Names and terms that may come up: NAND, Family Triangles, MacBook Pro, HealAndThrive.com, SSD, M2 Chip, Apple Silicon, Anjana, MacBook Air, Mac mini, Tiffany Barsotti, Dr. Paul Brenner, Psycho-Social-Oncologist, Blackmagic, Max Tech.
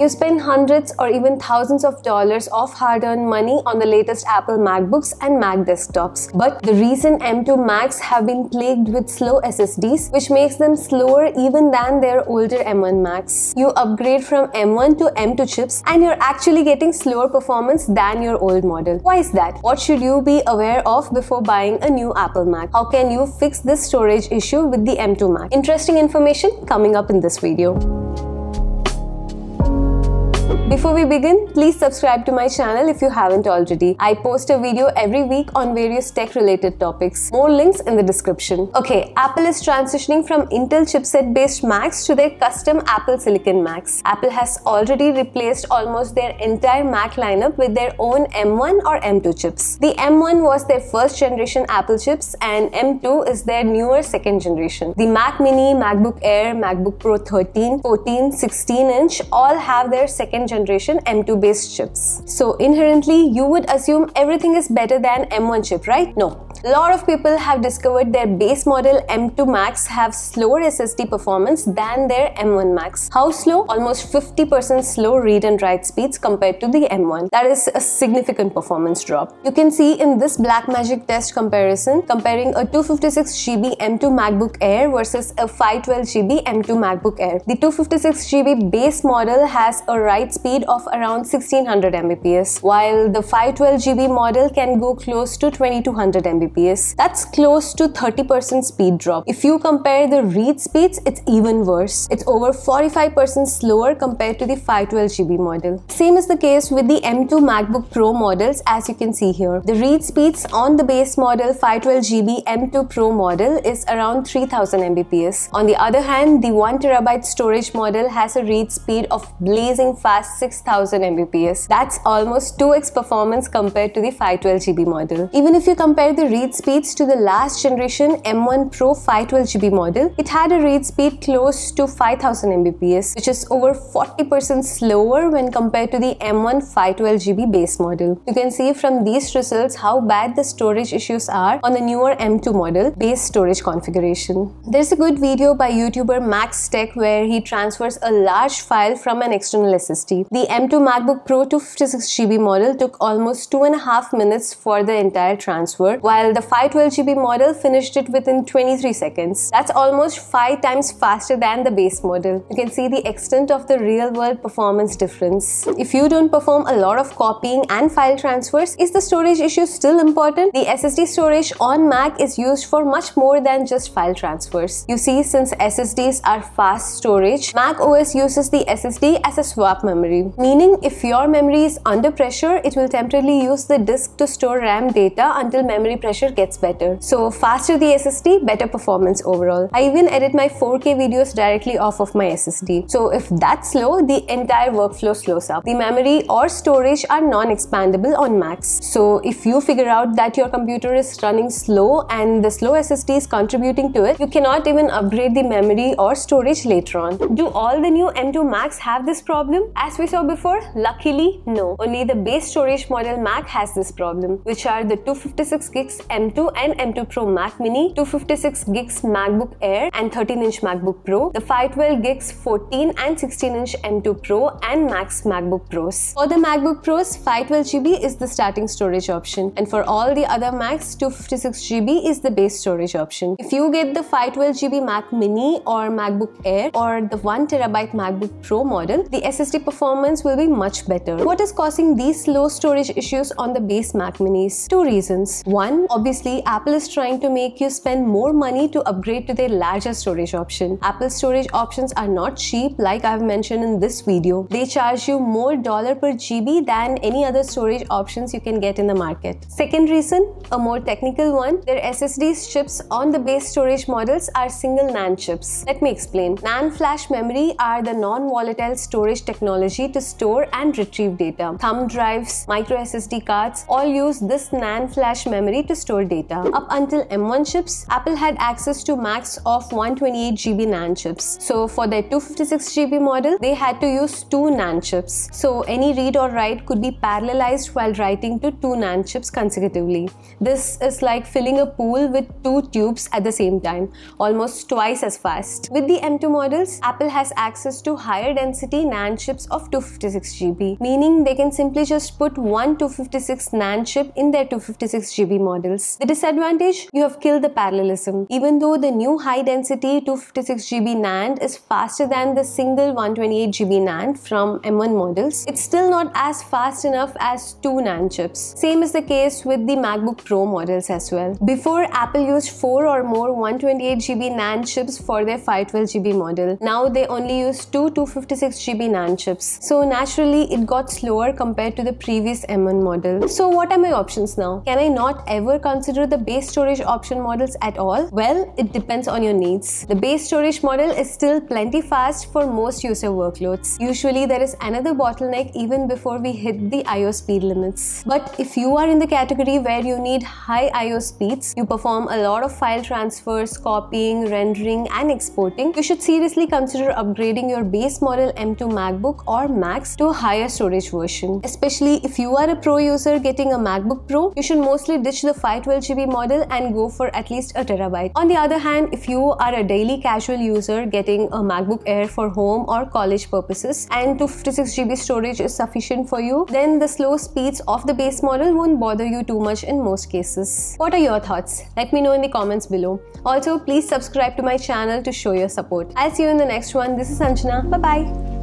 You spend hundreds or even thousands of dollars of hard-earned money on the latest Apple MacBooks and Mac desktops. But the recent M2 Macs have been plagued with slow SSDs, which makes them slower even than their older M1 Macs. You upgrade from M1 to M2 chips and you're actually getting slower performance than your old model. Why is that? What should you be aware of before buying a new Apple Mac? How can you fix this storage issue with the M2 Mac? Interesting information coming up in this video. Before we begin, please subscribe to my channel if you haven't already. I post a video every week on various tech-related topics. More links in the description. Okay, Apple is transitioning from Intel chipset-based Macs to their custom Apple Silicon Macs. Apple has already replaced almost their entire Mac lineup with their own M1 or M2 chips. The M1 was their first-generation Apple chips and M2 is their newer second generation. The Mac mini, MacBook Air, MacBook Pro 13, 14, 16-inch all have their second-generation M2 based chips. So inherently, you would assume everything is better than M1 chip, right? No. A lot of people have discovered their base model M2 Macs have slower SSD performance than their M1 Macs. How slow? Almost 50% slow read and write speeds compared to the M1. That is a significant performance drop. You can see in this Blackmagic test comparison, comparing a 256GB M2 MacBook Air versus a 512GB M2 MacBook Air. The 256GB base model has a write speed of around 1600 Mbps, while the 512GB model can go close to 2200 Mbps. That's close to 30% speed drop. If you compare the read speeds, it's even worse. It's over 45% slower compared to the 512GB model. Same is the case with the M2 MacBook Pro models, as you can see here. The read speeds on the base model 512GB M2 Pro model is around 3000 Mbps. On the other hand, the 1TB storage model has a read speed of blazing fast 6000 Mbps. That's almost 2x performance compared to the 512GB model. Even if you compare the read speeds to the last generation M1 Pro 512GB model, it had a read speed close to 5000 Mbps, which is over 40% slower when compared to the M1 512GB base model. You can see from these results how bad the storage issues are on the newer M2 model base storage configuration. There's a good video by YouTuber Max Tech where he transfers a large file from an external SSD. The M2 MacBook Pro 256GB model took almost 2.5 minutes for the entire transfer, while the 512GB model finished it within 23 seconds. That's almost 5 times faster than the base model. You can see the extent of the real-world performance difference. If you don't perform a lot of copying and file transfers, is the storage issue still important? The SSD storage on Mac is used for much more than just file transfers. You see, since SSDs are fast storage, Mac OS uses the SSD as a swap memory. Meaning, if your memory is under pressure, it will temporarily use the disk to store RAM data until memory pressure gets better. So faster the SSD, better performance overall. I even edit my 4K videos directly off of my SSD. So if that's slow, the entire workflow slows up. The memory or storage are non-expandable on Macs. So if you figure out that your computer is running slow and the slow SSD is contributing to it, you cannot even upgrade the memory or storage later on. Do all the new M2 Macs have this problem? As we saw before, luckily no. Only the base storage model Mac has this problem, which are the 256GB M2 and M2 Pro Mac mini, 256GB MacBook Air and 13-inch MacBook Pro, the 512GB 14 and 16-inch M2 Pro and Max MacBook Pros. For the MacBook Pros, 512GB is the starting storage option, and for all the other Macs, 256GB is the base storage option. If you get the 512GB Mac mini or MacBook Air or the 1TB MacBook Pro model, the SSD performance will be much better. What is causing these slow storage issues on the base Mac minis? Two reasons. One, obviously, Apple is trying to make you spend more money to upgrade to their larger storage option. Apple storage options are not cheap, like I've mentioned in this video. They charge you more dollar per GB than any other storage options you can get in the market. Second reason, a more technical one, their SSD chips on the base storage models are single NAND chips. Let me explain. NAND flash memory are the non-volatile storage technology to store and retrieve data. Thumb drives, micro SSD cards all use this NAND flash memory to stored data. Up until M1 chips, Apple had access to max of 128GB NAND chips. So for their 256GB model, they had to use 2 NAND chips. So any read or write could be parallelized while writing to 2 NAND chips consecutively. This is like filling a pool with 2 tubes at the same time, almost twice as fast. With the M2 models, Apple has access to higher density NAND chips of 256GB, meaning they can simply just put one 256 NAND chip in their 256GB models. The disadvantage? You have killed the parallelism. Even though the new high density 256GB NAND is faster than the single 128GB NAND from M1 models, it's still not as fast enough as 2 NAND chips. Same is the case with the MacBook Pro models as well. Before, Apple used 4 or more 128GB NAND chips for their 512GB model. Now they only use 2 256GB NAND chips. So naturally, it got slower compared to the previous M1 model. So what are my options now? Can I not ever consider the base storage option models at all? Well, it depends on your needs. The base storage model is still plenty fast for most user workloads. Usually there is another bottleneck even before we hit the I/O speed limits. But if you are in the category where you need high I/O speeds, you perform a lot of file transfers, copying, rendering and exporting, you should seriously consider upgrading your base model M2 MacBook or Max to a higher storage version. Especially if you are a pro user getting a MacBook Pro, you should mostly ditch the 512GB model and go for at least a terabyte. On the other hand, if you are a daily casual user getting a MacBook Air for home or college purposes and 256GB storage is sufficient for you, then the slow speeds of the base model won't bother you too much in most cases. What are your thoughts? Let me know in the comments below. Also, please subscribe to my channel to show your support. I'll see you in the next one. This is Anjana. Bye-bye.